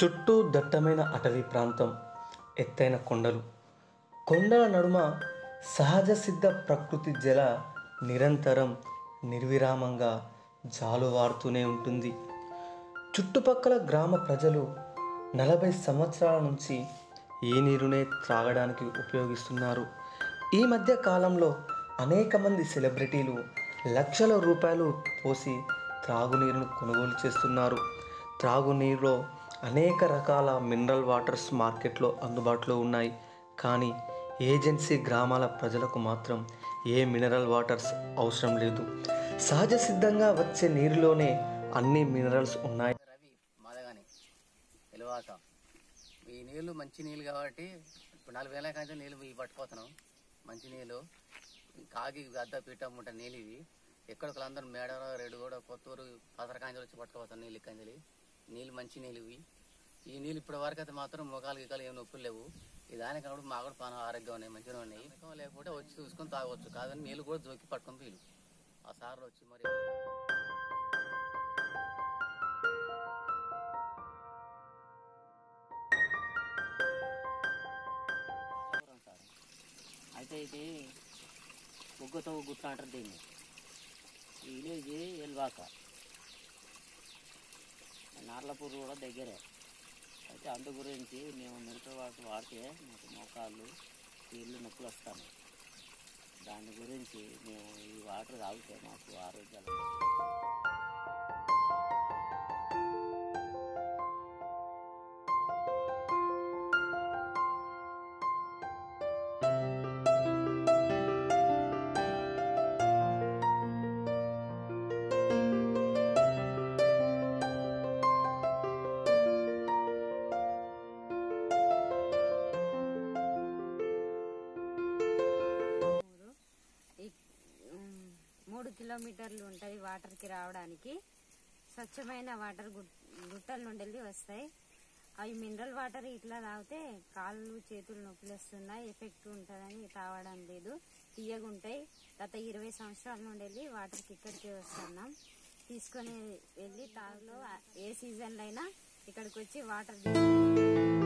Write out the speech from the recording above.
చుట్టూ దట్టమైన అటవీ ప్రాంతం, ఎత్తైన కొండలు, కొండల నడుమ సహజ సిద్ధ ప్రకృతి జల నిరంతరం నిర్విరామంగా జాలువారుతూనే ఉంటుంది. చుట్టుపక్కల గ్రామ ప్రజలు 40 సంవత్సరాల నుంచి ఈ నీరునే త్రాగడానికి ఉపయోగిస్తున్నారు. ఈ మధ్య కాలంలో అనేక మంది సెలబ్రిటీలు లక్షల రూపాయలు పోసి త్రాగునీరును కొనుగోలు చేస్తున్నారు. త్రాగునీరులో అనేక రకాల మినరల్ వాటర్స్ మార్కెట్లో అందుబాటులో ఉన్నాయి. కానీ ఏజెన్సీ గ్రామాల ప్రజలకు మాత్రం ఏ మినరల్ వాటర్స్ అవసరం లేదు. సహజ సిద్ధంగా వచ్చే నీరులోనే అన్ని మినరల్స్ ఉన్నాయి. ఈ నీళ్ళు మంచి నీళ్ళు కాబట్టి ఇప్పుడు 4000 కంటే నీళ్ళు ఇవి పట్టుకుపోతున్నాం. మంచి నీళ్ళు కాగి గద్ద పీఠం ఉంటే నీళ్ళు ఇవి ఎక్కడికి అందరూ మేడవరం, రెడ్డిగూడ, కొత్తూరు, పదరకాంజలు వచ్చి పట్టుకుపోతాం నీళ్ళు. కంజలి నీళ్ళు మంచి నీళ్ళు ఇవి. ఈ నీళ్ళు ఇప్పటి వరకు అయితే మాత్రం మొఖాలు గికాలు ఏమి నొప్పులు లేవు. ఈ దానికన్నా మాకు కూడా పానం ఆరోగ్యం ఉన్నాయి, మంచిగా ఉన్నాయి. లేకపోతే వచ్చి చూసుకొని తాగవచ్చు, కాదని నీళ్ళు కూడా జోకి పట్టుకొని వీళ్ళు ఆ సార్లు వచ్చి మరి అయితే ఇది బొగ్గతో గుట్ట అంటారు దీన్ని. ఈ విలేజ్ ఎల్వాక, నార్లపూర్ కూడా దగ్గరే. అయితే అందు గురించి మేము మినరల్ వాటర్ వాడితే మాకు మోకాళ్ళు కీళ్ళు నొప్పులు వస్తాను. దాని గురించి మేము ఈ వాటర్ తాగితే మాకు ఆరోగ్యాలు. కిలోమీటర్లు ఉంటుంది వాటర్కి రావడానికి. స్వచ్ఛమైన వాటర్ గుట్టల నుండి వస్తాయి. అవి మినరల్ వాటర్ ఇట్లా తాగితే కాళ్ళు చేతులు నొప్పులు వస్తున్నాయి, ఎఫెక్ట్ ఉంటుందని తాగడం లేదు. తీయగుంటాయి. గత 20 సంవత్సరాల నుండి వాటర్కి ఇక్కడికే వస్తున్నాం. తీసుకొని వెళ్ళి తాగులో ఏ సీజన్లో అయినా ఇక్కడికి వచ్చి వాటర్